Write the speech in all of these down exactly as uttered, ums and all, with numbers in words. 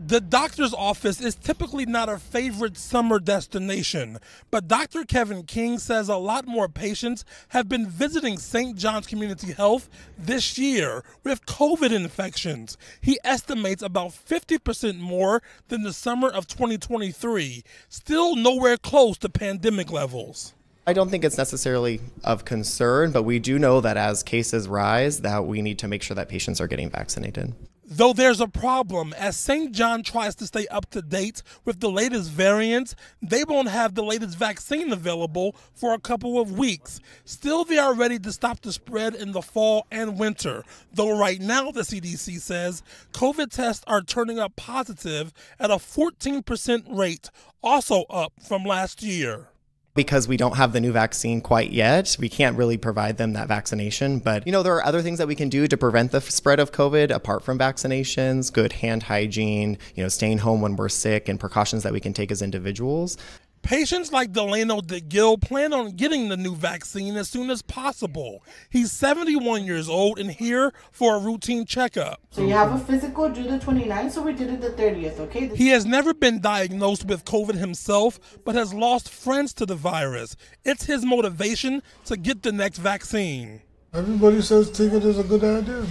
The doctor's office is typically not a favorite summer destination, but Doctor Kevin King says a lot more patients have been visiting Saint John's Community Health this year with COVID infections. He estimates about fifty percent more than the summer of twenty twenty-three, still nowhere close to pandemic levels. I don't think it's necessarily of concern, but we do know that as cases rise, that we need to make sure that patients are getting vaccinated. Though there's a problem, as Saint John tries to stay up to date with the latest variants, they won't have the latest vaccine available for a couple of weeks. Still, they are ready to stop the spread in the fall and winter, though right now the C D C says COVID tests are turning up positive at a fourteen percent rate, also up from last year. Because we don't have the new vaccine quite yet, we can't really provide them that vaccination. But, you know, there are other things that we can do to prevent the spread of COVID apart from vaccinations, good hand hygiene, you know, staying home when we're sick, and precautions that we can take as individuals. Patients like Delano DeGill plan on getting the new vaccine as soon as possible. He's seventy-one years old and here for a routine checkup. So you have a physical due the twenty-ninth, so we did it the thirtieth, okay? He has never been diagnosed with COVID himself, but has lost friends to the virus. It's his motivation to get the next vaccine. Everybody says take it is a good idea.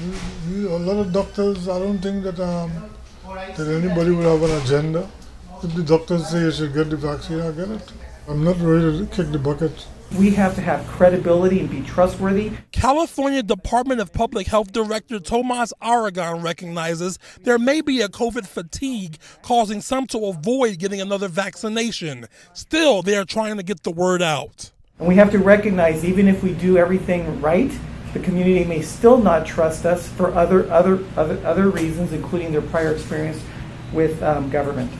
We, we, a lot of doctors, I don't think that, um, that anybody would have an agenda. If the doctors say you should get the vaccine, I'll get it. I'm not ready to kick the bucket. We have to have credibility and be trustworthy. California Department of Public Health Director Tomas Aragon recognizes there may be a COVID fatigue causing some to avoid getting another vaccination. Still, they are trying to get the word out. And we have to recognize even if we do everything right, the community may still not trust us for other, other, other, other reasons, including their prior experience with um, government.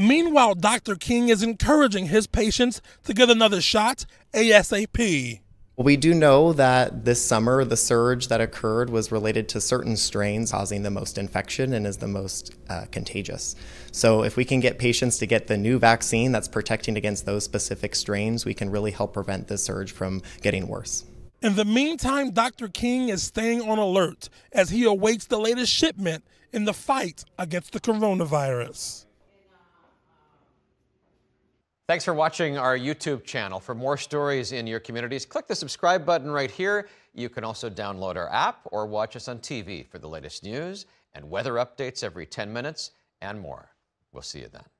Meanwhile, Doctor King is encouraging his patients to get another shot ASAP. We do know that this summer, the surge that occurred was related to certain strains causing the most infection and is the most uh, contagious. So if we can get patients to get the new vaccine that's protecting against those specific strains, we can really help prevent this surge from getting worse. In the meantime, Doctor King is staying on alert as he awaits the latest shipment in the fight against the coronavirus. Thanks for watching our YouTube channel. For more stories in your communities, click the subscribe button right here. You can also download our app or watch us on T V for the latest news and weather updates every ten minutes and more. We'll see you then.